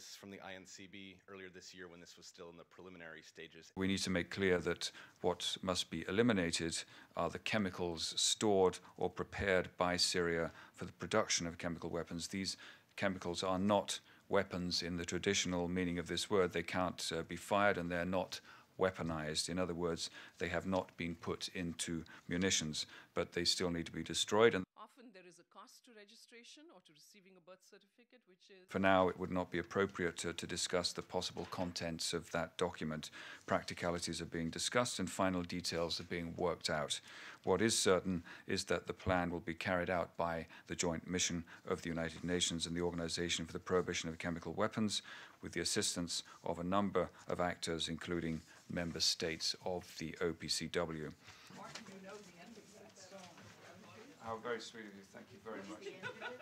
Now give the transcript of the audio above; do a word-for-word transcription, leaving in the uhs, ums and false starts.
analysis from the I N C B earlier this year when this was still in the preliminary stages. We need to make clear that what must be eliminated are the chemicals stored or prepared by Syria for the production of chemical weapons. These chemicals are not weapons in the traditional meaning of this word. They can't uh, be fired, and they're not weaponized. In other words, they have not been put into munitions, but they still need to be destroyed. And often there is a cost to registration or to receiving a birth certificate, which is... For now, it would not be appropriate to, to discuss the possible contents of that document. Practicalities are being discussed and final details are being worked out. What is certain is that the plan will be carried out by the joint mission of the United Nations and the Organization for the Prohibition of Chemical Weapons, with the assistance of a number of actors, including member states of the O P C W. Martin, you know the end of that song. How very sweet of you. Thank you very much.